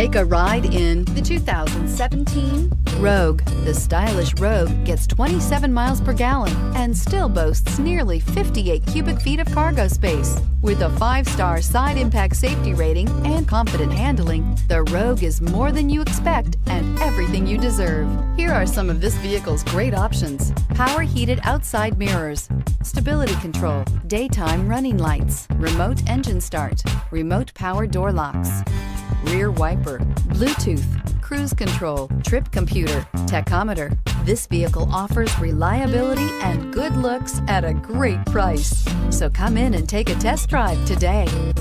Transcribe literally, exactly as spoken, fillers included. Take a ride in the two thousand seventeen Rogue. The stylish Rogue gets twenty-seven miles per gallon and still boasts nearly fifty-eight cubic feet of cargo space. With a five-star side impact safety rating and confident handling, the Rogue is more than you expect and everything you deserve. Here are some of this vehicle's great options: power heated outside mirrors, stability control, daytime running lights, remote engine start, remote power door locks, rear wiper, Bluetooth, cruise control, trip computer, tachometer. This vehicle offers reliability and good looks at a great price. So come in and take a test drive today.